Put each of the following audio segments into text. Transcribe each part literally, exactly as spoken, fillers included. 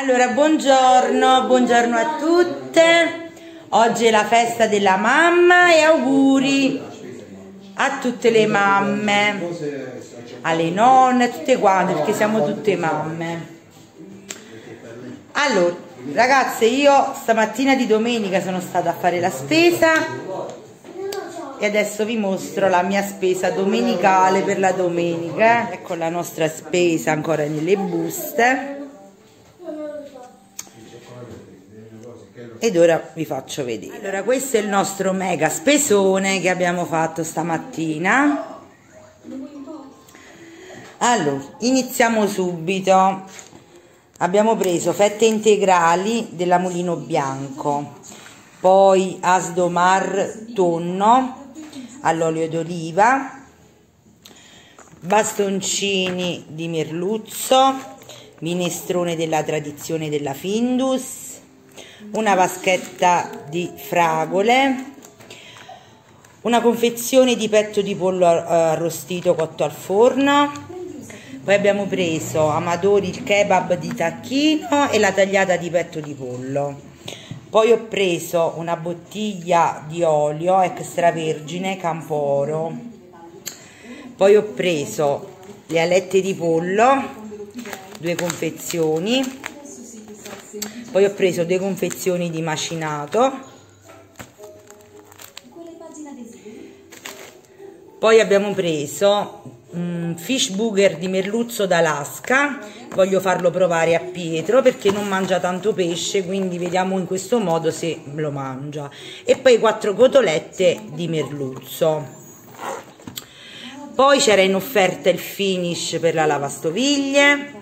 Allora, buongiorno, buongiorno a tutte. Oggi è la festa della mamma e auguri a tutte le mamme, alle nonne, a tutte quante, perché siamo tutte mamme. Allora, ragazze, io stamattina di domenica sono stata a fare la spesa e adesso vi mostro la mia spesa domenicale per la domenica. Ecco la nostra spesa ancora nelle buste. Ed ora vi faccio vedere. Allora, questo è il nostro mega spesone che abbiamo fatto stamattina. Allora, iniziamo subito. Abbiamo preso fette integrali della Mulino Bianco, poi asdomar tonno all'olio d'oliva, bastoncini di merluzzo, minestrone della tradizione della Findus, una vaschetta di fragole, una confezione di petto di pollo arrostito cotto al forno. Poi abbiamo preso Amadori il kebab di tacchino e la tagliata di petto di pollo. Poi ho preso una bottiglia di olio extravergine Camporo. Poi ho preso le alette di pollo, due confezioni. Poi ho preso due confezioni di macinato. Poi abbiamo preso un fish burger di merluzzo d'Alaska. Voglio farlo provare a Pietro perché non mangia tanto pesce, quindi vediamo in questo modo se lo mangia. E poi quattro cotolette di merluzzo. Poi c'era in offerta il Finish per la lavastoviglie.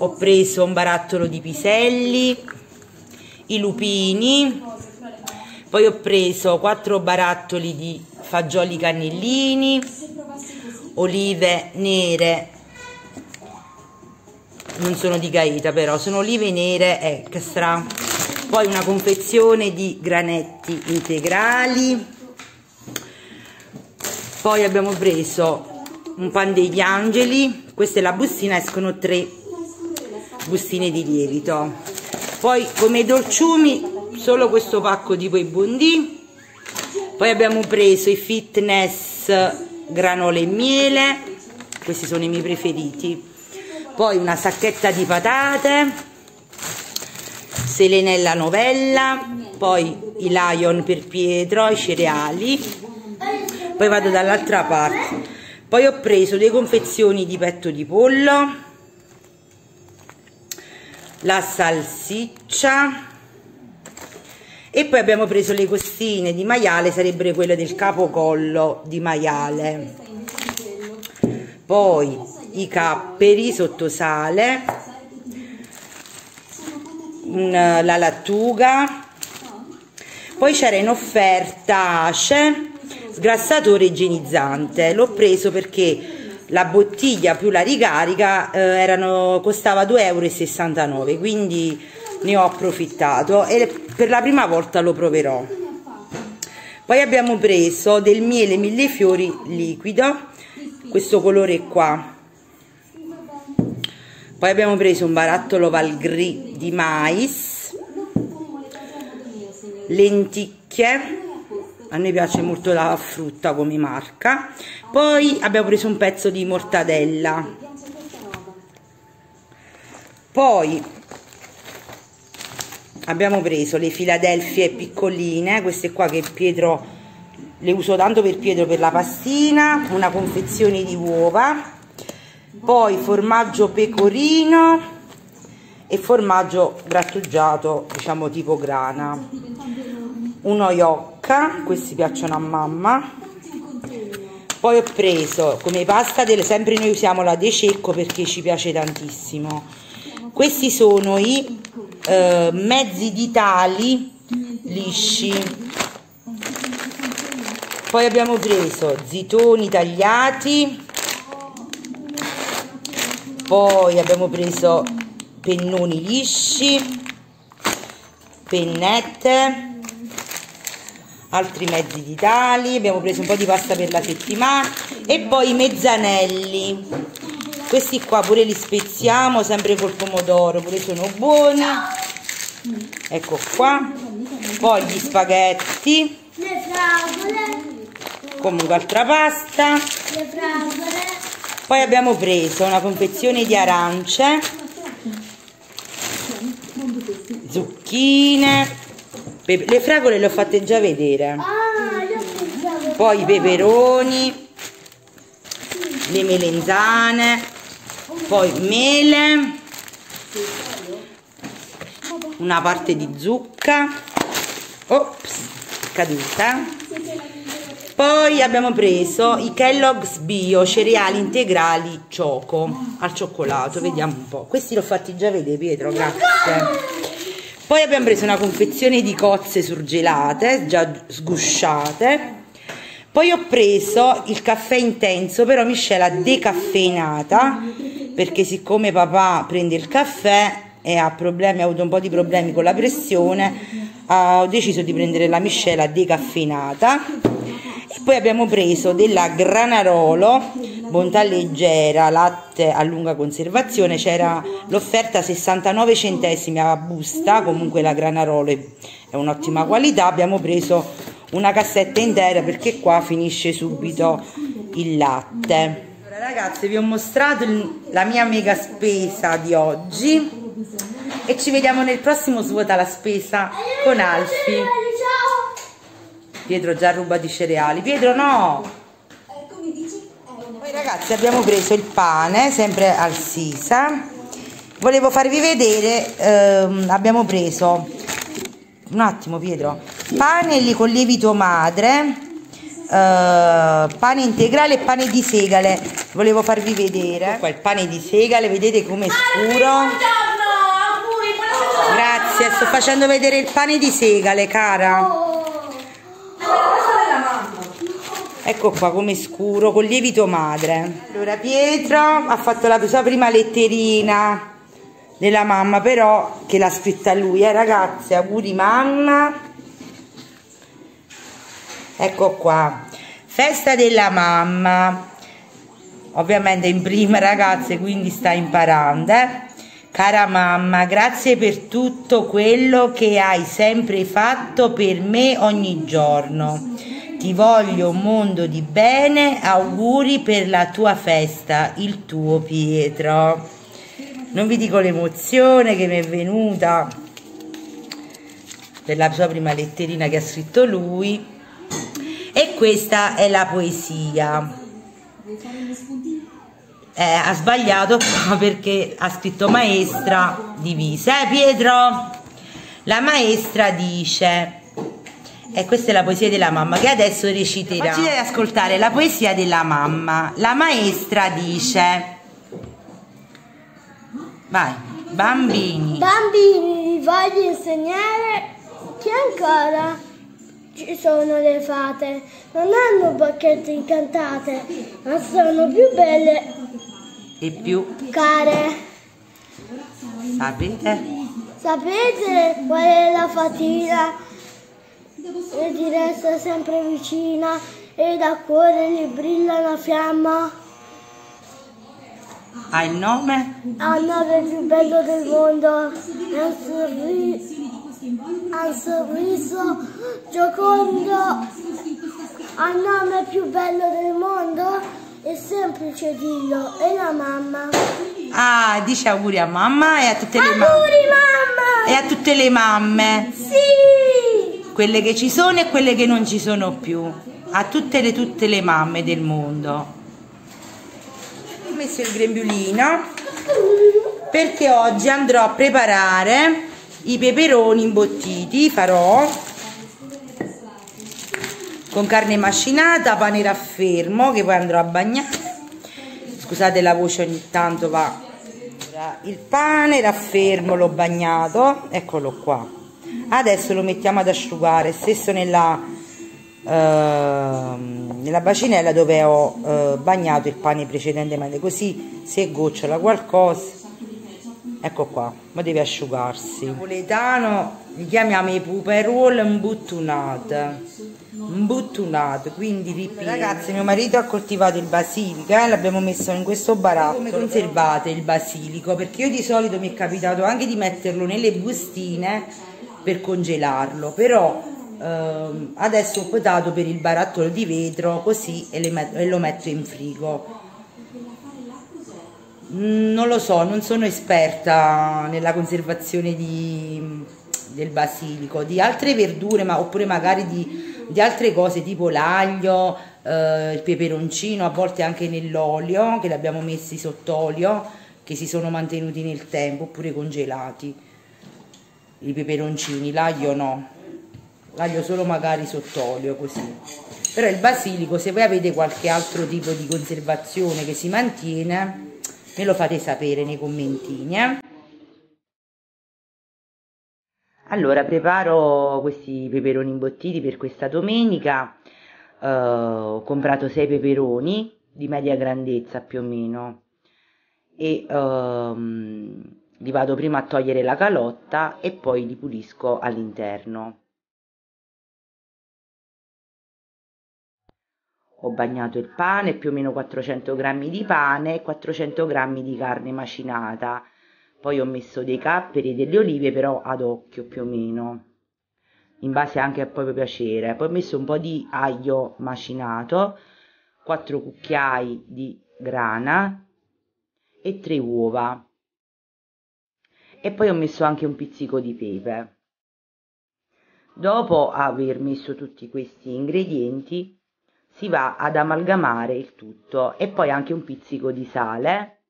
Ho preso un barattolo di piselli, i lupini, poi ho preso quattro barattoli di fagioli cannellini, olive nere, non sono di Gaeta però, sono olive nere extra, poi una confezione di granetti integrali, poi abbiamo preso un pan degli angeli, questa è la bustina, escono tre bustine di lievito. Poi come dolciumi solo questo pacco di quei Buondì. Poi abbiamo preso i Fitness granola e miele, questi sono i miei preferiti. Poi una sacchetta di patate Selenella novella, poi i Lion per Pietro, i cereali. Poi vado dall'altra parte. Poi ho preso due confezioni di petto di pollo, la salsiccia e poi abbiamo preso le costine di maiale, sarebbero quelle del capocollo di maiale, poi i capperi sottosale, la lattuga, poi c'era in offerta Ace sgrassatore igienizzante, l'ho preso perché la bottiglia più la ricarica eh, erano, costava due e sessantanove euro, quindi ne ho approfittato e per la prima volta lo proverò. Poi abbiamo preso del miele millefiori liquido, questo colore qua. Poi abbiamo preso un barattolo Valgrì di mais, lenticchie, a noi piace molto la frutta come marca. Poi abbiamo preso un pezzo di mortadella. Poi abbiamo preso le Philadelphia piccoline, queste qua che Pietro le uso tanto per Pietro per la pastina, una confezione di uova, poi formaggio pecorino e formaggio grattugiato, diciamo tipo grana, un'oiocca, questi piacciono a mamma. Poi ho preso come pasta del, sempre noi usiamo la De Cecco perché ci piace tantissimo. Questi sono i eh, mezzi ditali lisci. Poi abbiamo preso zitoni tagliati, poi abbiamo preso pennoni lisci, pennette, altri mezzi ditali, abbiamo preso un po' di pasta per la settimana e poi i mezzanelli. Questi qua pure li spezziamo, sempre col pomodoro, pure sono buoni. Ecco qua. Poi gli spaghetti. Le fragole. Comunque altra pasta. Le fragole. Poi abbiamo preso una confezione di arance. Zucchine. Le fragole le ho fatte già vedere. Poi i peperoni. Le melenzane. Poi mele. Una parte di zucca. Ops, caduta. Poi abbiamo preso i Kellogg's Bio cereali integrali cioco al cioccolato. Vediamo un po'. Questi l'ho fatti già vedere, Pietro, grazie. Poi abbiamo preso una confezione di cozze surgelate, già sgusciate. Poi ho preso il caffè intenso, però miscela decaffeinata, perché siccome papà prende il caffè e ha problemi, ha avuto un po' di problemi con la pressione, ho deciso di prendere la miscela decaffeinata. E poi abbiamo preso della Granarolo, bontà leggera, latte a lunga conservazione, c'era l'offerta sessantanove centesimi a busta, comunque la Granarolo è un'ottima qualità. Abbiamo preso una cassetta intera perché qua finisce subito il latte. Allora ragazze, vi ho mostrato la mia mega spesa di oggi e ci vediamo nel prossimo Svuota la spesa con Alfi. Pietro già ruba di cereali. Pietro no! Poi ragazzi abbiamo preso il pane, sempre al Sisa. Volevo farvi vedere, ehm, abbiamo preso, un attimo Pietro, pane lì con lievito madre, eh, pane integrale e pane di segale. Volevo farvi vedere. Qua il pane di segale, vedete come è scuro. Grazie, sto facendo vedere il pane di segale, cara. Ecco qua come scuro, con lievito madre. Allora Pietro ha fatto la sua prima letterina della mamma, però che l'ha scritta lui, eh ragazzi, auguri mamma. Ecco qua, festa della mamma. Ovviamente in prima ragazze, quindi sta imparando, eh. Cara mamma, grazie per tutto quello che hai sempre fatto per me ogni giorno. Ti voglio un mondo di bene, auguri per la tua festa, il tuo Pietro. Non vi dico l'emozione che mi è venuta per la sua prima letterina che ha scritto lui. E questa è la poesia. Eh, ha sbagliato qua perché ha scritto maestra divisa, eh Pietro? La maestra dice, e questa è la poesia della mamma che adesso reciterà. Facci ascoltare la poesia della mamma. La maestra dice, vai bambini. Bambini, vi voglio insegnare che ancora ci sono le fate, non hanno bocchette incantate, ma sono più belle e più care. Sapete? Sapete qual è la fatina? E ti resta sempre vicina e da cuore gli brilla una fiamma. Ha il nome? Ha il nome più bello del mondo. Ha un sorriso, ha un sorriso giocondo. Ha il nome più bello del mondo. È semplice, dillo, è la mamma. Ah, dice auguri a mamma e a tutte le mamme. Auguri mamma! E a tutte le mamme. Sì! Quelle che ci sono e quelle che non ci sono più. A tutte le, tutte le mamme del mondo. Ho messo il grembiulino perché oggi andrò a preparare i peperoni imbottiti, farò con carne macinata, pane raffermo che poi andrò a bagnare. Scusate la voce ogni tanto va. Il pane raffermo l'ho bagnato, eccolo qua. Adesso lo mettiamo ad asciugare, stesso nella, eh, nella bacinella dove ho eh, bagnato il pane precedentemente, così se gocciola qualcosa. Ecco qua, ma deve asciugarsi. Napoletano li chiamiamo i puperol imbottunati. imbottunato, quindi ripieno. Ragazzi, mio marito ha coltivato il basilico e eh, l'abbiamo messo in questo barattolo. Come conservate il basilico? Perché io di solito mi è capitato anche di metterlo nelle bustine per congelarlo, però ehm, adesso ho optato per il barattolo di vetro così e, le met e lo metto in frigo. Non lo so, non sono esperta nella conservazione di, del basilico, di altre verdure, ma, oppure magari di, di altre cose tipo l'aglio, eh, il peperoncino, a volte anche nell'olio, che li abbiamo messi sott'olio, che si sono mantenuti nel tempo, oppure congelati, i peperoncini, l'aglio no, l'aglio solo magari sott'olio così. Però il basilico, se voi avete qualche altro tipo di conservazione che si mantiene, me lo fate sapere nei commentini. Eh? Allora, preparo questi peperoni imbottiti per questa domenica. Eh, ho comprato sei peperoni di media grandezza più o meno e ehm, li vado prima a togliere la calotta e poi li pulisco all'interno. Ho bagnato il pane, più o meno quattrocento grammi di pane e quattrocento grammi di carne macinata. Poi ho messo dei capperi e delle olive, però ad occhio più o meno, in base anche al proprio piacere. Poi ho messo un po' di aglio macinato, quattro cucchiai di grana e tre uova. E poi ho messo anche un pizzico di pepe. Dopo aver messo tutti questi ingredienti, si va ad amalgamare il tutto e poi anche un pizzico di sale.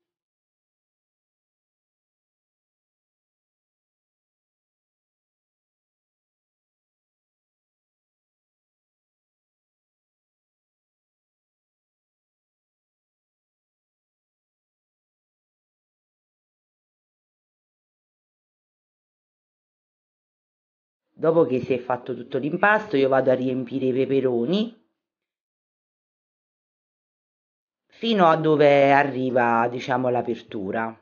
Dopo che si è fatto tutto l'impasto, io vado a riempire i peperoni fino a dove arriva, diciamo, l'apertura.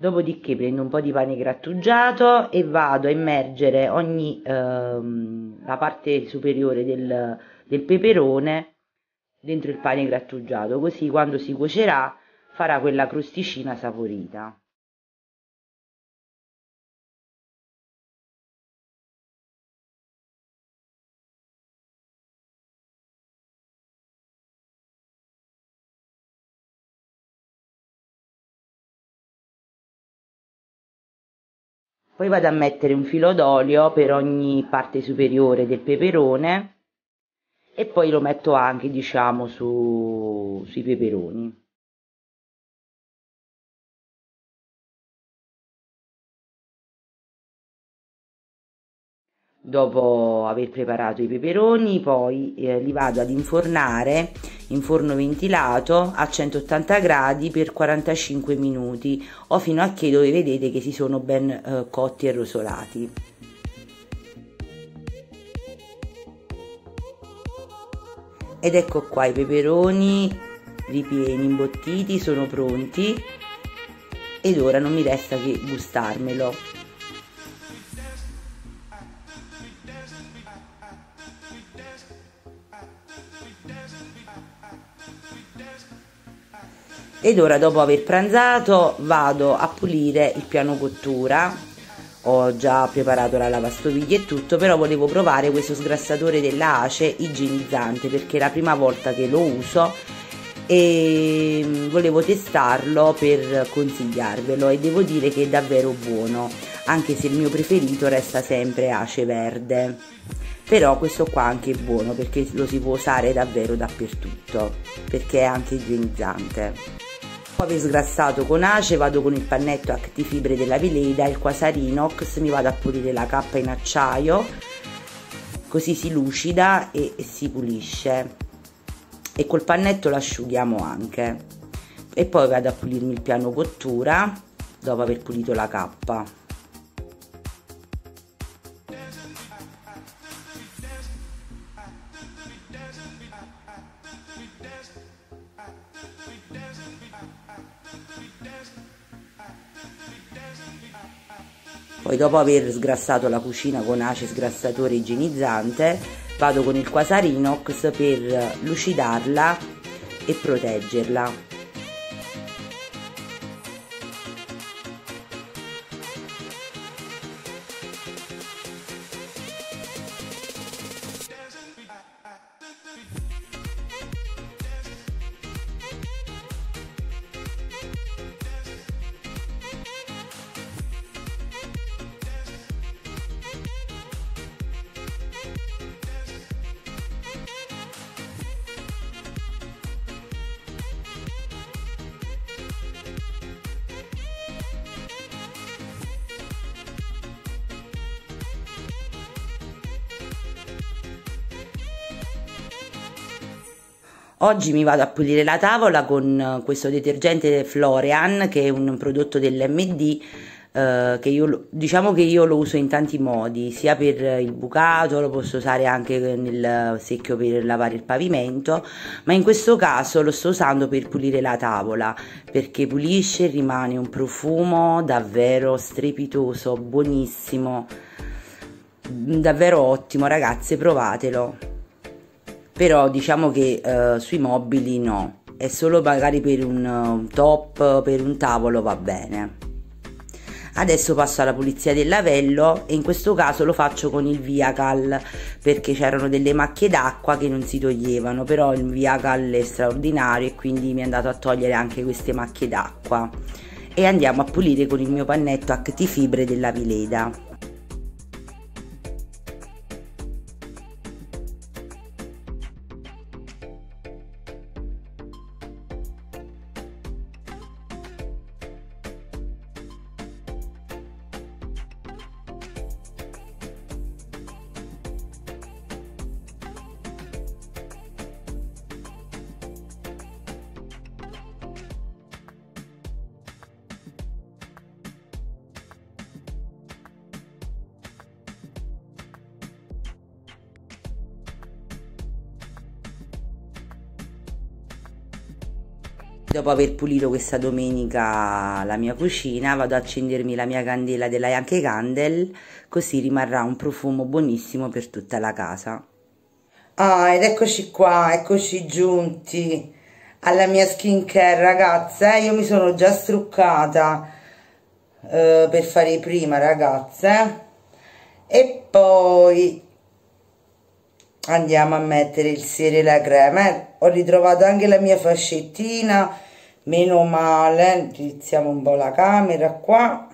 Dopodiché prendo un po' di pane grattugiato e vado a immergere ogni, ehm, la parte superiore del, del peperone dentro il pane grattugiato, così quando si cuocerà farà quella crosticina saporita. Poi vado a mettere un filo d'olio per ogni parte superiore del peperone e poi lo metto anche, diciamo, su, sui peperoni. Dopo aver preparato i peperoni, poi eh, li vado ad infornare in forno ventilato a centottanta gradi per quarantacinque minuti o fino a che dove vedete che si sono ben eh, cotti e rosolati. Ed ecco qua, i peperoni ripieni imbottiti sono pronti ed ora non mi resta che gustarmelo. Ed ora, dopo aver pranzato, vado a pulire il piano cottura. Ho già preparato la lavastoviglie e tutto, però volevo provare questo sgrassatore della Ace igienizzante perché è la prima volta che lo uso e volevo testarlo per consigliarvelo e devo dire che è davvero buono, anche se il mio preferito resta sempre Ace verde, però questo qua anche è buono perché lo si può usare davvero dappertutto perché è anche igienizzante. Dopo aver sgrassato con Ace vado con il pannetto Actifibre della Vileda e il Quasarinox, mi vado a pulire la cappa in acciaio, così si lucida e si pulisce e col pannetto l'asciughiamo anche. E poi vado a pulirmi il piano cottura dopo aver pulito la cappa. Poi dopo aver sgrassato la cucina con ace sgrassatore igienizzante, vado con il Quasarinox per lucidarla e proteggerla. Oggi mi vado a pulire la tavola con questo detergente Florean, che è un prodotto dell'M D, eh, che io, diciamo che io lo uso in tanti modi, sia per il bucato, lo posso usare anche nel secchio per lavare il pavimento, ma in questo caso lo sto usando per pulire la tavola, perché pulisce e rimane un profumo davvero strepitoso, buonissimo, davvero ottimo, ragazze, provatelo. Però diciamo che eh, sui mobili no, è solo magari per un, un top, per un tavolo va bene. Adesso passo alla pulizia del lavello e in questo caso lo faccio con il Viakal, perché c'erano delle macchie d'acqua che non si toglievano, però il Viakal è straordinario e quindi mi è andato a togliere anche queste macchie d'acqua. E andiamo a pulire con il mio pannetto Actifibre della Vileda. Dopo aver pulito questa domenica la mia cucina, vado ad accendermi la mia candela della Yankee Candle, così rimarrà un profumo buonissimo per tutta la casa. Ah, ed eccoci qua, eccoci giunti alla mia skin care, ragazze. Io mi sono già struccata eh, per fare prima, ragazze, e poi andiamo a mettere il siero e la crema. Eh, ho ritrovato anche la mia fascettina, meno male. Utilizziamo un po' la camera qua.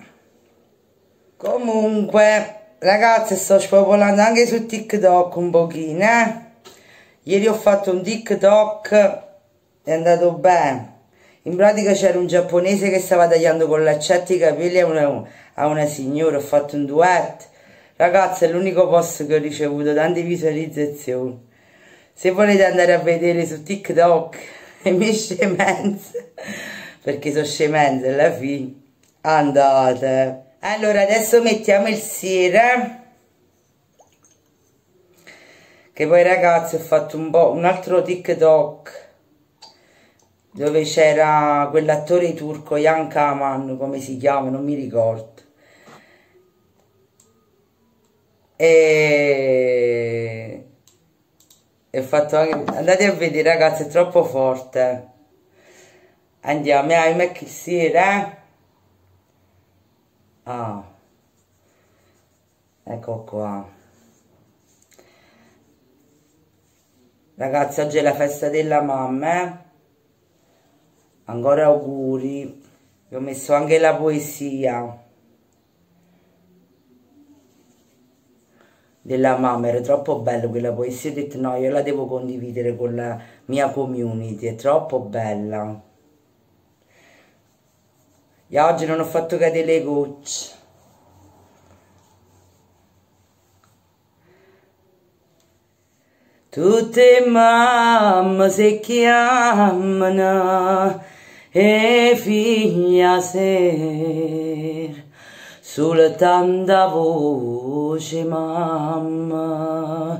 Comunque, ragazze, sto spopolando anche su TikTok un pochino. Eh. Ieri ho fatto un TikTok, è andato bene. In pratica c'era un giapponese che stava tagliando con l'accetta i capelli a una, a una signora, ho fatto un duetto. Ragazzi, è l'unico post che ho ricevuto tante visualizzazioni. Se volete andare a vedere su TikTok le mie scemenze, perché sono scemenze alla fine, andate. Allora adesso mettiamo il siero, che poi, ragazzi, ho fatto un po' un altro TikTok dove c'era quell'attore turco Yankee Candle, come si chiama, non mi ricordo. E... e ho fatto anche, andate a vedere, ragazzi, è troppo forte. Andiamo a make il siero, eh? Ah, ecco qua, ragazzi, oggi è la festa della mamma, eh? Ancora auguri. Vi ho messo anche la poesia della mamma, era troppo bello quella poesia, ho detto no, io la devo condividere con la mia community, è troppo bella. Io oggi non ho fatto cadere le gocce. Tutte mamme si chiamano e figlia ser, soltanta voce mamma,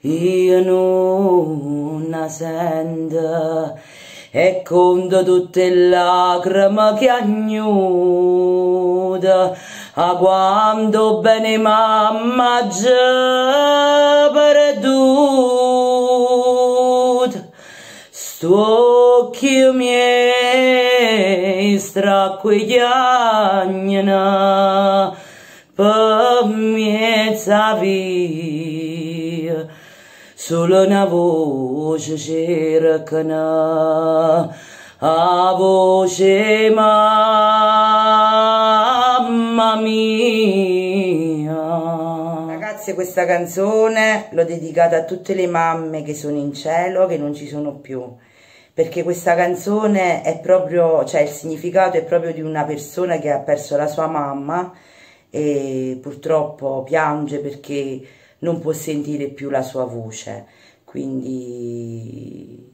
io non la sento, e conto tutte le lacrime che agnuda, a quanto bene mamma già perduta, st'occhio miei stracquigliano per mezza via, solo una voce cercano, a voce mamma mia. Ragazzi, questa canzone l'ho dedicata a tutte le mamme che sono in cielo, che non ci sono più, perché questa canzone è proprio, cioè il significato è proprio di una persona che ha perso la sua mamma e purtroppo piange perché non può sentire più la sua voce, quindi...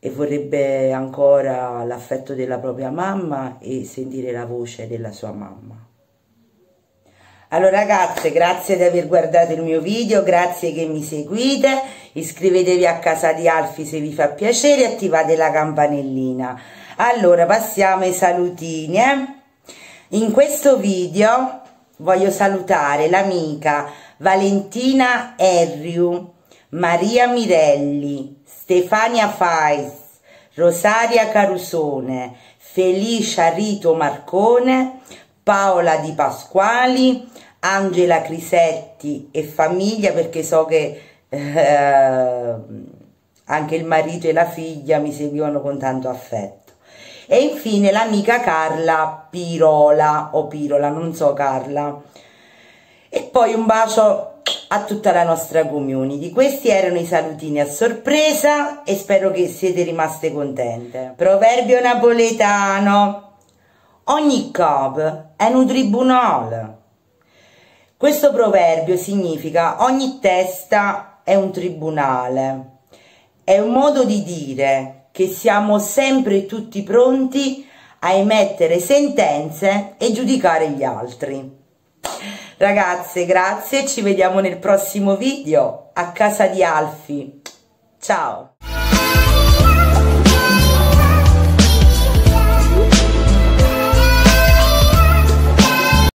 e vorrebbe ancora l'affetto della propria mamma e sentire la voce della sua mamma. Allora ragazze, grazie di aver guardato il mio video, grazie che mi seguite, iscrivetevi a Casa di Alfie se vi fa piacere e attivate la campanellina. Allora passiamo ai salutini. In questo video voglio salutare l'amica Valentina Erriu, Maria Mirelli, Stefania Fais, Rosaria Carusone, Felicia Rito Marcone, Paola Di Pasquali, Angela Crisetti e famiglia, perché so che eh, anche il marito e la figlia mi seguivano con tanto affetto. E infine l'amica Carla Pirola, o Pirola, non so Carla. E poi un bacio a tutta la nostra community. Questi erano i salutini a sorpresa e spero che siete rimaste contente. Proverbio napoletano: ogni cop è un tribunale. Questo proverbio significa ogni testa è un tribunale. È un modo di dire che siamo sempre tutti pronti a emettere sentenze e giudicare gli altri. Ragazze, grazie, ci vediamo nel prossimo video a Casa di Alfie. Ciao!